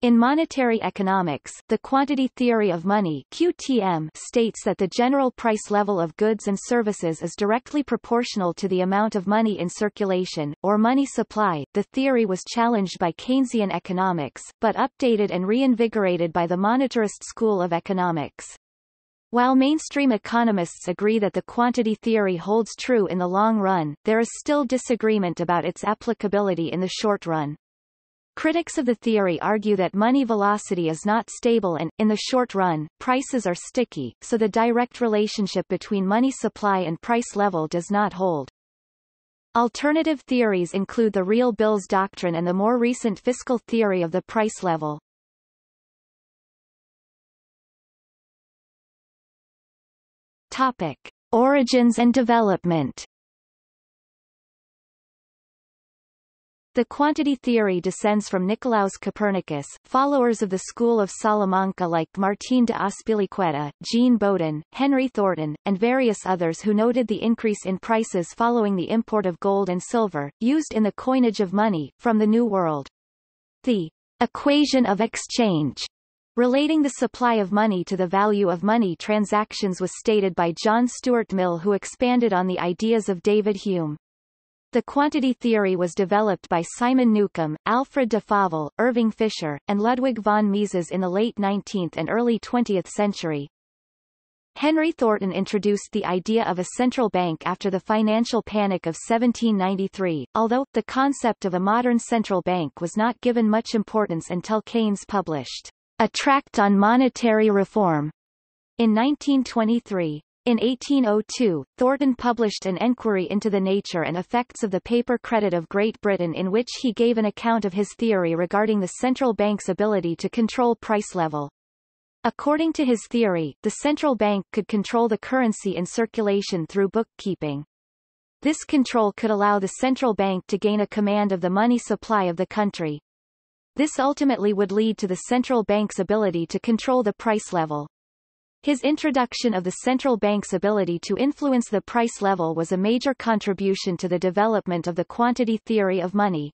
In monetary economics, the quantity theory of money (QTM) states that the general price level of goods and services is directly proportional to the amount of money in circulation, or money supply. The theory was challenged by Keynesian economics, but updated and reinvigorated by the monetarist school of economics. While mainstream economists agree that the quantity theory holds true in the long run, there is still disagreement about its applicability in the short run. Critics of the theory argue that money velocity is not stable and, in the short run, prices are sticky, so the direct relationship between money supply and price level does not hold. Alternative theories include the real bills doctrine and the more recent fiscal theory of the price level. Topic: Origins and development. The quantity theory descends from Nicolaus Copernicus. Followers of the school of Salamanca like Martin de Azpilicueta, Jean Bodin, Henry Thornton, and various others who noted the increase in prices following the import of gold and silver, used in the coinage of money, from the New World. The equation of exchange, relating the supply of money to the value of money transactions, was stated by John Stuart Mill, who expanded on the ideas of David Hume. The quantity theory was developed by Simon Newcomb, Alfred de Favel, Irving Fisher, and Ludwig von Mises in the late 19th and early 20th century. Henry Thornton introduced the idea of a central bank after the financial panic of 1793, although, the concept of a modern central bank was not given much importance until Keynes published A Tract on Monetary Reform in 1923. In 1802, Thornton published an Enquiry into the Nature and Effects of the Paper Credit of Great Britain, in which he gave an account of his theory regarding the central bank's ability to control price level. According to his theory, the central bank could control the currency in circulation through bookkeeping. This control could allow the central bank to gain a command of the money supply of the country. This ultimately would lead to the central bank's ability to control the price level. His introduction of the central bank's ability to influence the price level was a major contribution to the development of the quantity theory of money.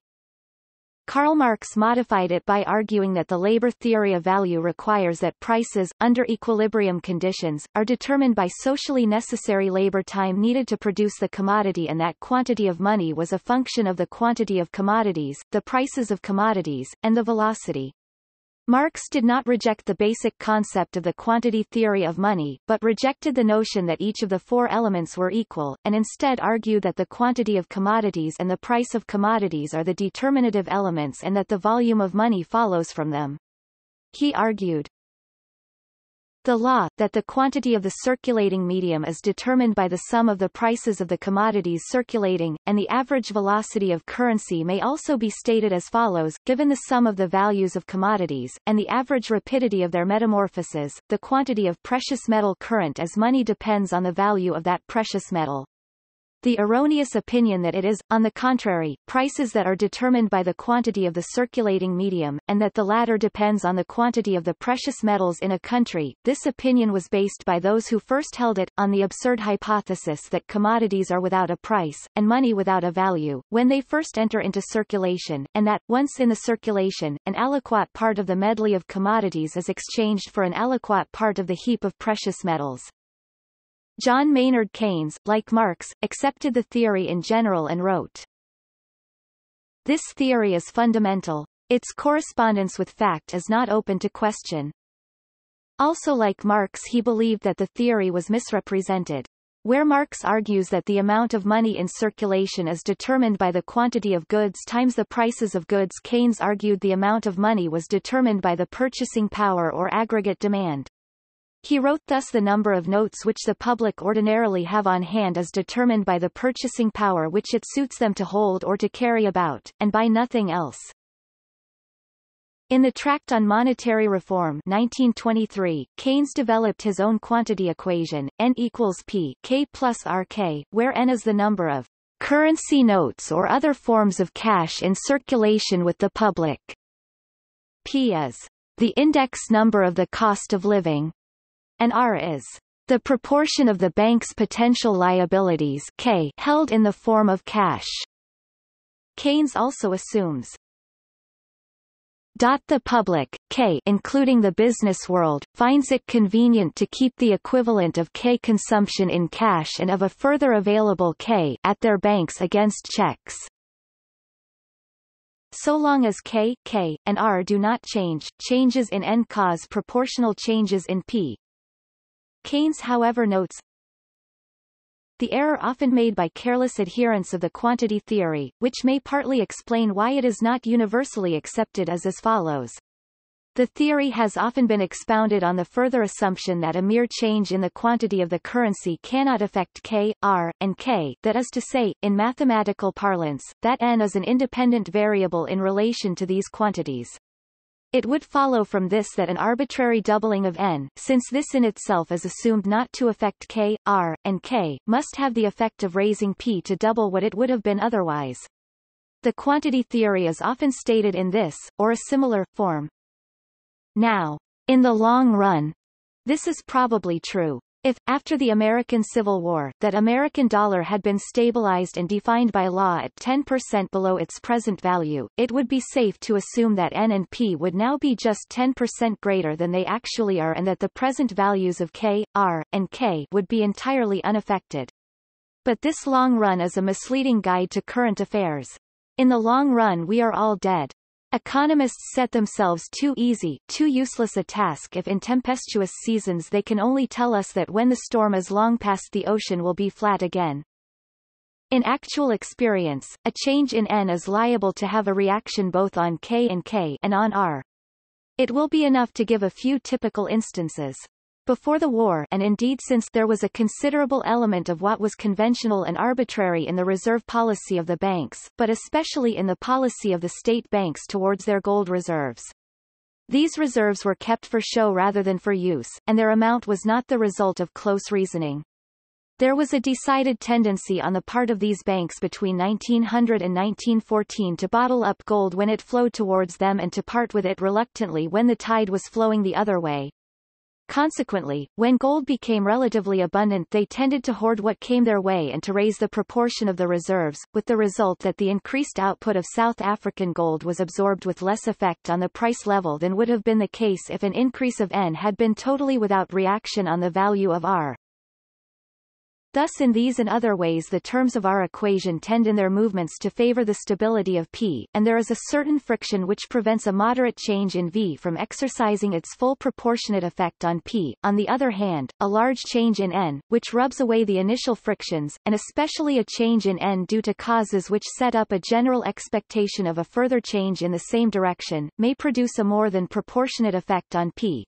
Karl Marx modified it by arguing that the labor theory of value requires that prices, under equilibrium conditions, are determined by socially necessary labor time needed to produce the commodity, and that quantity of money was a function of the quantity of commodities, the prices of commodities, and the velocity. Marx did not reject the basic concept of the quantity theory of money, but rejected the notion that each of the four elements were equal, and instead argued that the quantity of commodities and the price of commodities are the determinative elements and that the volume of money follows from them. He argued, the law, that the quantity of the circulating medium is determined by the sum of the prices of the commodities circulating, and the average velocity of currency may also be stated as follows: given the sum of the values of commodities, and the average rapidity of their metamorphoses, the quantity of precious metal current as money depends on the value of that precious metal. The erroneous opinion that it is, on the contrary, prices that are determined by the quantity of the circulating medium, and that the latter depends on the quantity of the precious metals in a country, this opinion was based by those who first held it, on the absurd hypothesis that commodities are without a price, and money without a value, when they first enter into circulation, and that, once in the circulation, an aliquot part of the medley of commodities is exchanged for an aliquot part of the heap of precious metals. John Maynard Keynes, like Marx, accepted the theory in general and wrote, "This theory is fundamental. Its correspondence with fact is not open to question." Also, like Marx, he believed that the theory was misrepresented. Where Marx argues that the amount of money in circulation is determined by the quantity of goods times the prices of goods, Keynes argued the amount of money was determined by the purchasing power or aggregate demand. He wrote, thus the number of notes which the public ordinarily have on hand is determined by the purchasing power which it suits them to hold or to carry about, and by nothing else. In the Tract on Monetary Reform 1923, Keynes developed his own quantity equation, n equals p k plus rk, where n is the number of currency notes or other forms of cash in circulation with the public. P is the index number of the cost of living, and R is the proportion of the bank's potential liabilities K held in the form of cash. Keynes also assumes The public, K including the business world, finds it convenient to keep the equivalent of K consumption in cash and of a further available K at their banks against checks. So long as K and R do not change, changes in N cause proportional changes in P. Keynes however notes, the error often made by careless adherents of the quantity theory, which may partly explain why it is not universally accepted, is as follows. The theory has often been expounded on the further assumption that a mere change in the quantity of the currency cannot affect K, R, and K, that is to say, in mathematical parlance, that N is an independent variable in relation to these quantities. It would follow from this that an arbitrary doubling of N, since this in itself is assumed not to affect K, R, and K, must have the effect of raising P to double what it would have been otherwise. The quantity theory is often stated in this, or a similar, form. Now, in the long run, this is probably true. If, after the American Civil War, that American dollar had been stabilized and defined by law at 10% below its present value, it would be safe to assume that N and P would now be just 10% greater than they actually are and that the present values of K, R, and K would be entirely unaffected. But this long run is a misleading guide to current affairs. In the long run we are all dead. Economists set themselves too easy, too useless a task if in tempestuous seasons they can only tell us that when the storm is long past the ocean will be flat again. In actual experience, a change in N is liable to have a reaction both on K and on R. It will be enough to give a few typical instances. Before the war, and indeed since, there was a considerable element of what was conventional and arbitrary in the reserve policy of the banks, but especially in the policy of the state banks towards their gold reserves. These reserves were kept for show rather than for use, and their amount was not the result of close reasoning. There was a decided tendency on the part of these banks between 1900 and 1914 to bottle up gold when it flowed towards them and to part with it reluctantly when the tide was flowing the other way. Consequently, when gold became relatively abundant they tended to hoard what came their way and to raise the proportion of the reserves, with the result that the increased output of South African gold was absorbed with less effect on the price level than would have been the case if an increase of N had been totally without reaction on the value of R. Thus in these and other ways the terms of our equation tend in their movements to favor the stability of P, and there is a certain friction which prevents a moderate change in V from exercising its full proportionate effect on P. On the other hand, a large change in N, which rubs away the initial frictions, and especially a change in N due to causes which set up a general expectation of a further change in the same direction, may produce a more than proportionate effect on P.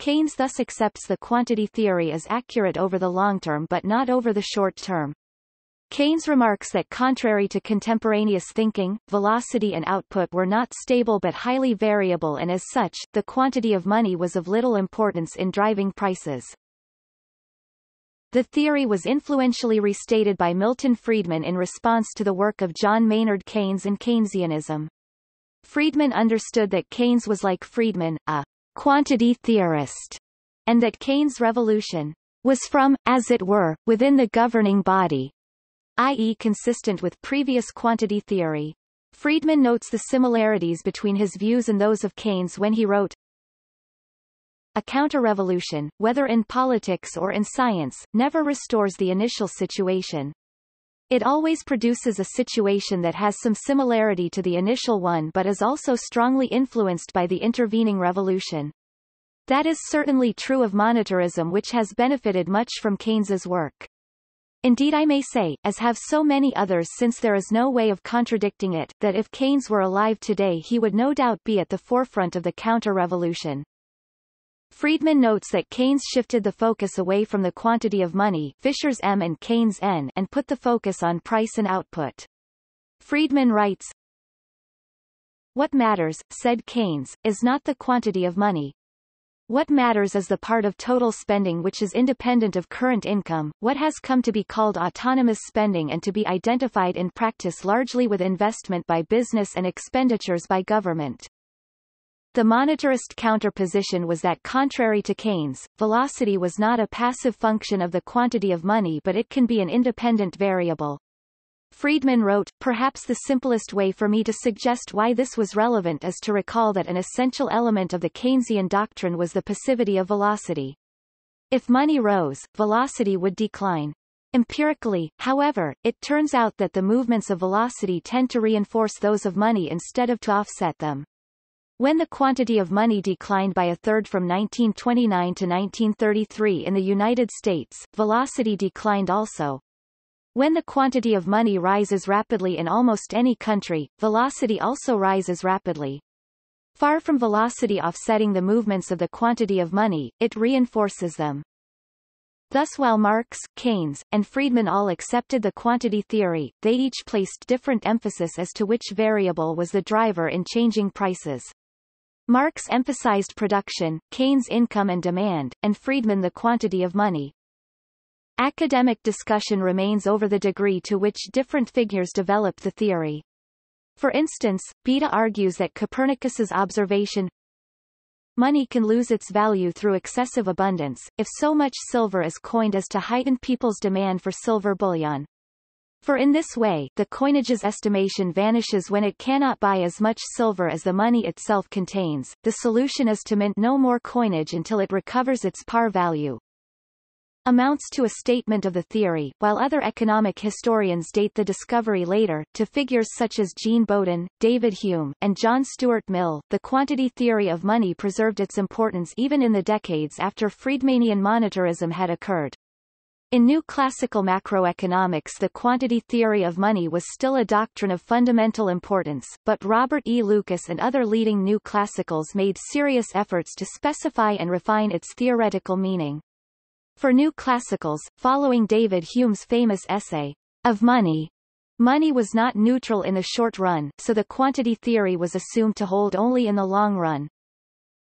Keynes thus accepts the quantity theory as accurate over the long term but not over the short term. Keynes remarks that contrary to contemporaneous thinking, velocity and output were not stable but highly variable, and as such, the quantity of money was of little importance in driving prices. The theory was influentially restated by Milton Friedman in response to the work of John Maynard Keynes and Keynesianism. Friedman understood that Keynes was, like Friedman, a quantity theorist, and that Keynes' revolution was from, as it were, within the governing body, i.e. consistent with previous quantity theory. Friedman notes the similarities between his views and those of Keynes when he wrote, a counter-revolution, whether in politics or in science, never restores the initial situation. It always produces a situation that has some similarity to the initial one but is also strongly influenced by the intervening revolution. That is certainly true of monetarism, which has benefited much from Keynes's work. Indeed, I may say, as have so many others, since there is no way of contradicting it, that if Keynes were alive today he would no doubt be at the forefront of the counter-revolution. Friedman notes that Keynes shifted the focus away from the quantity of money, Fisher's M and Keynes' N, and put the focus on price and output. Friedman writes, what matters, said Keynes, is not the quantity of money. What matters is the part of total spending which is independent of current income, what has come to be called autonomous spending and to be identified in practice largely with investment by business and expenditures by government. The monetarist counterposition was that contrary to Keynes, velocity was not a passive function of the quantity of money but it can be an independent variable. Friedman wrote, "Perhaps the simplest way for me to suggest why this was relevant is to recall that an essential element of the Keynesian doctrine was the passivity of velocity. If money rose, velocity would decline. Empirically, however, it turns out that the movements of velocity tend to reinforce those of money instead of to offset them." When the quantity of money declined by a third from 1929 to 1933 in the United States, velocity declined also. When the quantity of money rises rapidly in almost any country, velocity also rises rapidly. Far from velocity offsetting the movements of the quantity of money, it reinforces them. Thus while Marx, Keynes, and Friedman all accepted the quantity theory, they each placed different emphasis as to which variable was the driver in changing prices. Marx emphasized production, Keynes income and demand, and Friedman the quantity of money. Academic discussion remains over the degree to which different figures developed the theory. For instance, Bodin argues that Copernicus's observation, "Money can lose its value through excessive abundance, if so much silver is coined as to heighten people's demand for silver bullion. For in this way, the coinage's estimation vanishes when it cannot buy as much silver as the money itself contains. The solution is to mint no more coinage until it recovers its par value." Amounts to a statement of the theory, while other economic historians date the discovery later, to figures such as Jean Bodin, David Hume, and John Stuart Mill. The quantity theory of money preserved its importance even in the decades after Friedmanian monetarism had occurred. In new classical macroeconomics, the quantity theory of money was still a doctrine of fundamental importance, but Robert E. Lucas and other leading new classicals made serious efforts to specify and refine its theoretical meaning. For new classicals, following David Hume's famous essay, "Of Money," money was not neutral in the short run, so the quantity theory was assumed to hold only in the long run.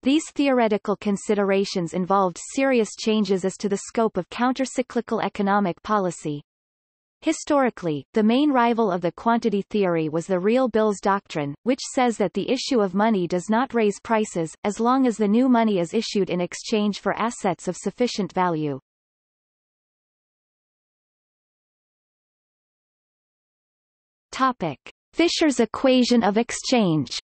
These theoretical considerations involved serious changes as to the scope of countercyclical economic policy. Historically, the main rival of the quantity theory was the real bills doctrine, which says that the issue of money does not raise prices, as long as the new money is issued in exchange for assets of sufficient value. Topic: Fisher's equation of exchange.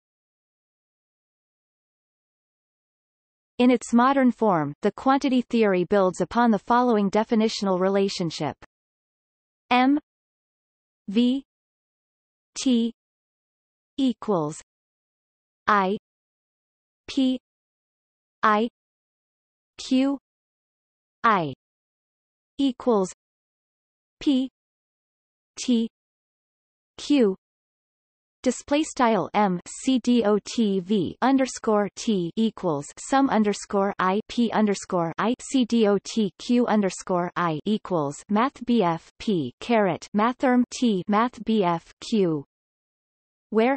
In its modern form, the quantity theory builds upon the following definitional relationship: M V T equals I P I Q I equals P T Q. Display style M C D O T V underscore T equals sum underscore I P underscore I C D O T Q underscore I equals Math BF P caret Mathem T Math BF Q, where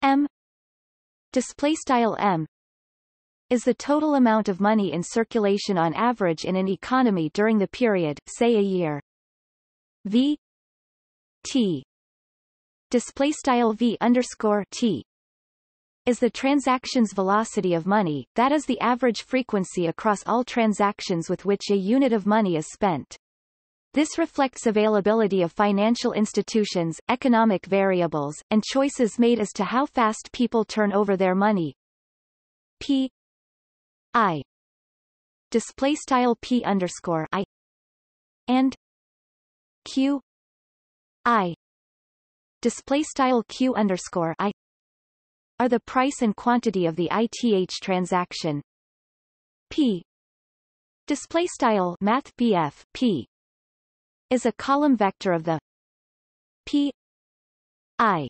M display style M is the total amount of money in circulation on average in an economy during the period, say a year. V T display style V underscore T is the transactions velocity of money, that is the average frequency across all transactions with which a unit of money is spent. This reflects availability of financial institutions, economic variables, and choices made as to how fast people turn over their money. P I display style P underscore I and Q I display style Q underscore I are the price and quantity of the ITH transaction. P display style Math BF P is a column vector of the P I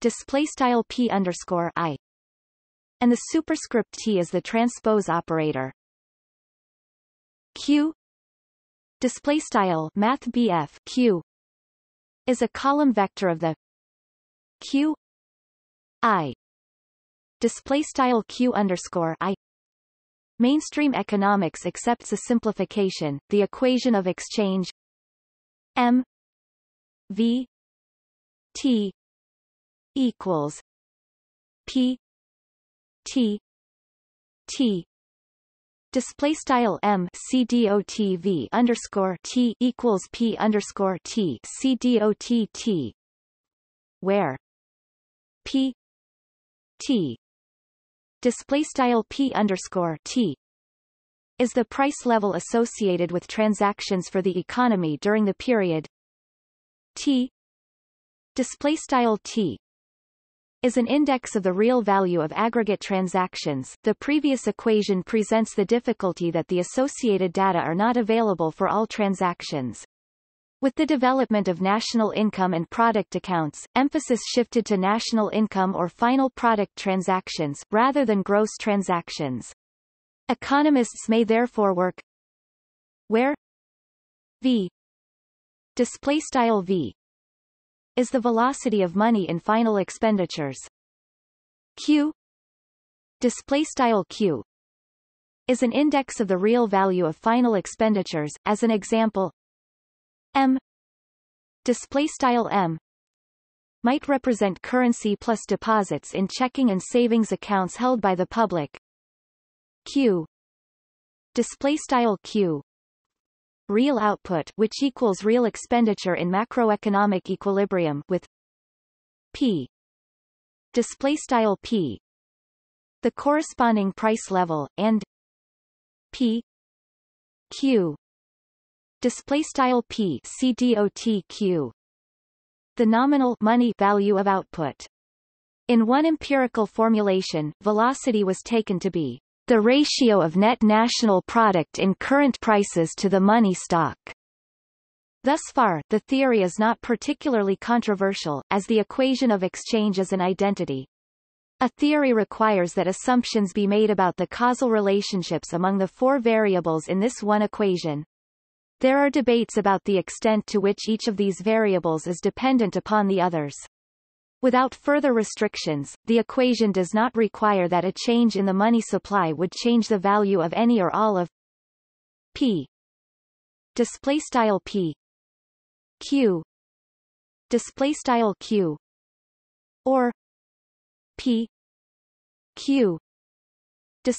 display style P underscore I, and the superscript T is the transpose operator. Q display style Math BF Q is a column vector of the Q I display style Q underscore I. Mainstream economics accepts a simplification, the equation of exchange M V T equals P T T display style m c d o t v underscore t equals p underscore t c d o t t, where p t display style p underscore t is the price level associated with transactions for the economy during the period. T display style T is an index of the real value of aggregate transactions. The previous equation presents the difficulty that the associated data are not available for all transactions. With the development of national income and product accounts, emphasis shifted to national income or final product transactions, rather than gross transactions. Economists may therefore work where v (v) is the velocity of money in final expenditures. Q (q) is an index of the real value of final expenditures, as an example, M (m) might represent currency plus deposits in checking and savings accounts held by the public. Q (q) real output, which equals real expenditure in macroeconomic equilibrium, with P (p) the corresponding price level, and P Q (p CDOTQ) the nominal money value of output. In one empirical formulation, velocity was taken to be the ratio of net national product in current prices to the money stock. Thus far, the theory is not particularly controversial, as the equation of exchange is an identity. A theory requires that assumptions be made about the causal relationships among the four variables in this one equation. There are debates about the extent to which each of these variables is dependent upon the others. Without further restrictions, the equation does not require that a change in the money supply would change the value of any or all of P (P), Q (Q), or P Q (P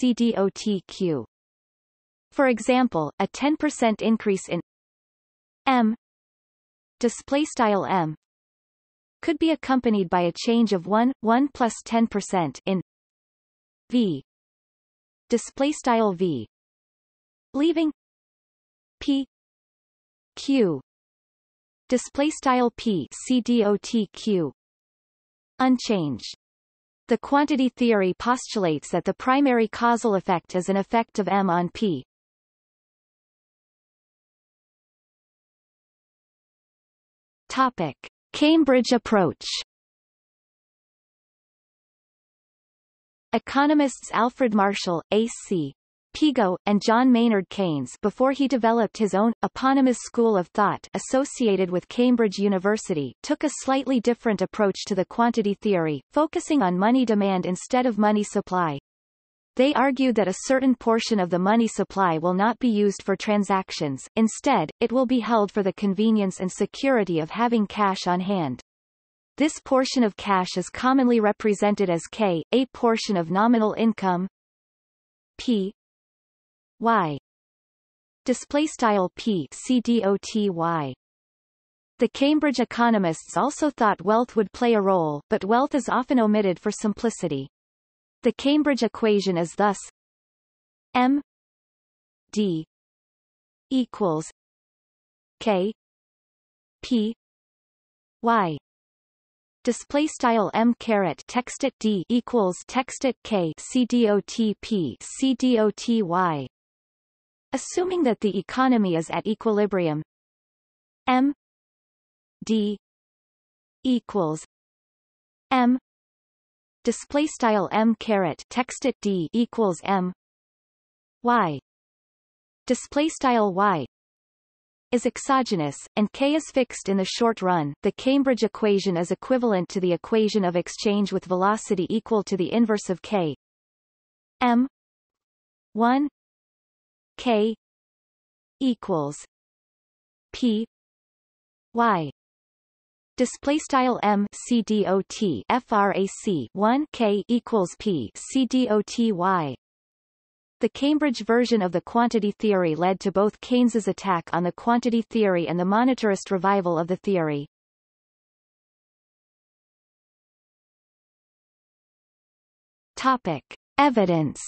CDOTQ). For example, a 10% increase in M (M) could be accompanied by a change of 1 plus 10% in V (V), leaving P Q (P CDOTQ) unchanged. The quantity theory postulates that the primary causal effect is an effect of M on P. Topic: Cambridge approach. Economists Alfred Marshall, A. C. Pigou, and John Maynard Keynes, before he developed his own, eponymous school of thought associated with Cambridge University, took a slightly different approach to the quantity theory, focusing on money demand instead of money supply. They argued that a certain portion of the money supply will not be used for transactions, instead, it will be held for the convenience and security of having cash on hand. This portion of cash is commonly represented as K, a portion of nominal income P Y displaystyle P CDOTY. The Cambridge economists also thought wealth would play a role, but wealth is often omitted for simplicity. The Cambridge equation is thus M D equals K P Y display style M caret text at D equals text at K CDOTP CDOTY. Assuming that the economy is at equilibrium, M D equals M display style M caret text at D equals M Y display style Y is exogenous, and K is fixed in the short run. The Cambridge equation is equivalent to the equation of exchange with velocity equal to the inverse of K M 1 K equals P Y display style M C D O T frac 1 K equals P C D O T Y. The Cambridge version of the quantity theory led to both Keynes's attack on the quantity theory and the monetarist revival of the theory. Topic: Evidence.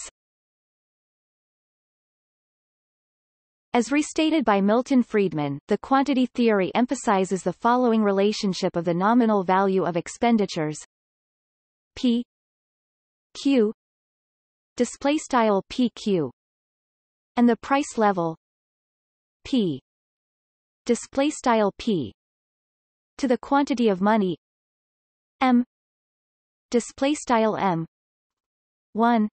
As restated by Milton Friedman, the quantity theory emphasizes the following relationship of the nominal value of expenditures: P Q displaystyle PQ and the price level P displaystyle P to the quantity of money M displaystyle M 1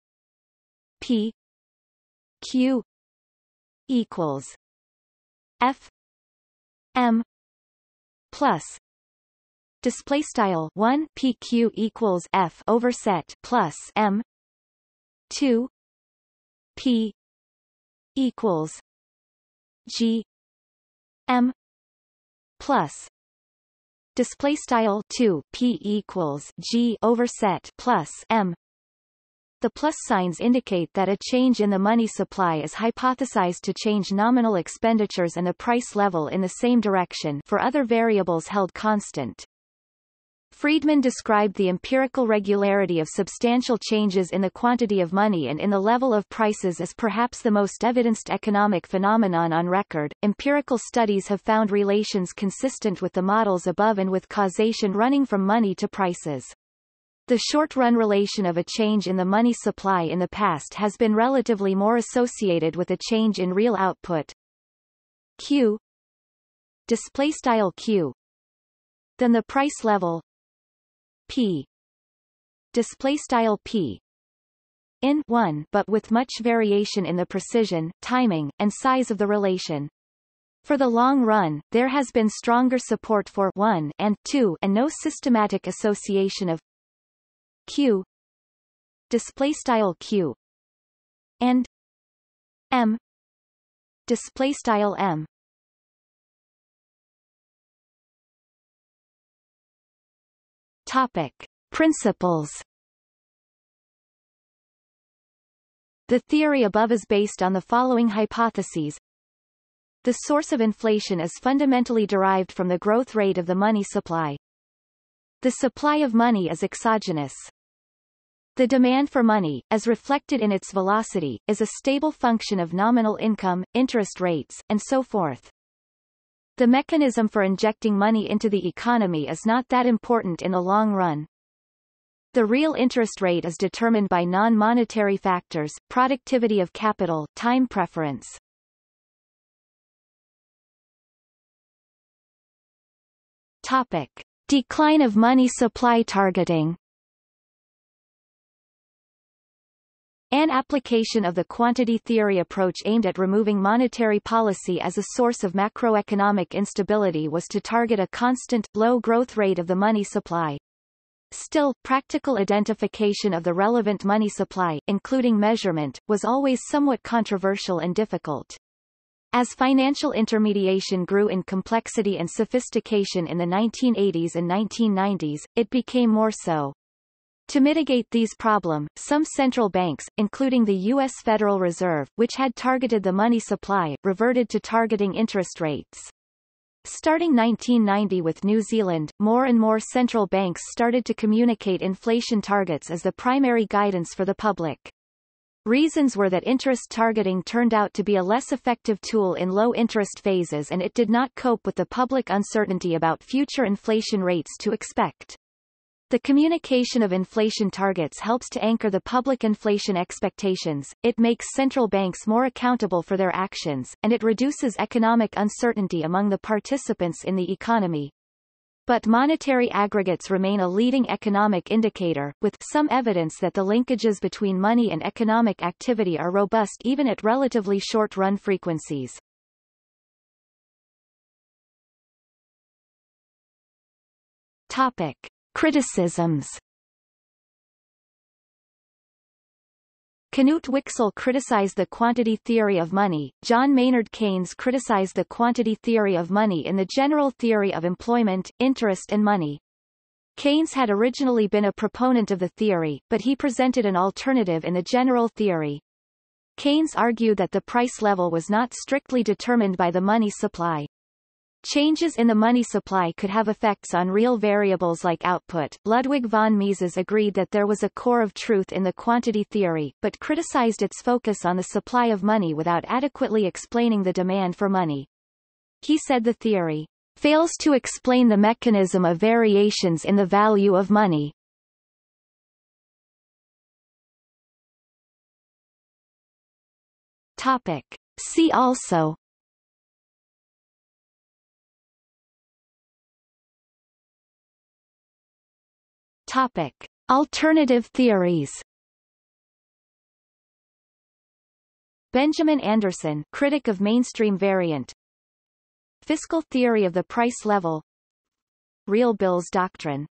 P Q equals F M plus display style 1 PQ equals F overset plus M 2 P equals G M plus display style 2 P equals G overset plus M. The plus signs indicate that a change in the money supply is hypothesized to change nominal expenditures and the price level in the same direction for other variables held constant. Friedman described the empirical regularity of substantial changes in the quantity of money and in the level of prices as perhaps the most evidenced economic phenomenon on record. Empirical studies have found relations consistent with the models above and with causation running from money to prices. The short-run relation of a change in the money supply in the past has been relatively more associated with a change in real output Q (Q) than the price level P (P) in one, but with much variation in the precision, timing, and size of the relation. For the long run, there has been stronger support for 1 and 2 and no systematic association of Q display style Q and M display style M. Topic: Principles. The theory above is based on the following hypotheses. The source of inflation is fundamentally derived from the growth rate of the money supply. The supply of money is exogenous. The demand for money, as reflected in its velocity, is a stable function of nominal income, interest rates, and so forth. The mechanism for injecting money into the economy is not that important in the long run. The real interest rate is determined by non-monetary factors, productivity of capital, time preference. Topic: Decline of money supply targeting. An application of the quantity theory approach aimed at removing monetary policy as a source of macroeconomic instability was to target a constant, low growth rate of the money supply. Still, practical identification of the relevant money supply, including measurement, was always somewhat controversial and difficult. As financial intermediation grew in complexity and sophistication in the 1980s and 1990s, it became more so. To mitigate these problems, some central banks, including the U.S. Federal Reserve, which had targeted the money supply, reverted to targeting interest rates. Starting 1990 with New Zealand, more and more central banks started to communicate inflation targets as the primary guidance for the public. Reasons were that interest targeting turned out to be a less effective tool in low-interest phases and it did not cope with the public uncertainty about future inflation rates to expect. The communication of inflation targets helps to anchor the public inflation expectations, it makes central banks more accountable for their actions, and it reduces economic uncertainty among the participants in the economy. But monetary aggregates remain a leading economic indicator, with some evidence that the linkages between money and economic activity are robust even at relatively short-run frequencies. Topic: Criticisms. Knut Wicksell criticized the quantity theory of money, John Maynard Keynes criticized the quantity theory of money in the general theory of employment, interest and money. Keynes had originally been a proponent of the theory, but he presented an alternative in the general theory. Keynes argued that the price level was not strictly determined by the money supply. Changes in the money supply could have effects on real variables like output. Ludwig von Mises agreed that there was a core of truth in the quantity theory, but criticized its focus on the supply of money without adequately explaining the demand for money. He said the theory fails to explain the mechanism of variations in the value of money. Topic. See also Topic. Alternative theories. Benjamin Anderson, critic of mainstream variant. Fiscal theory of the price level. Real bills doctrine.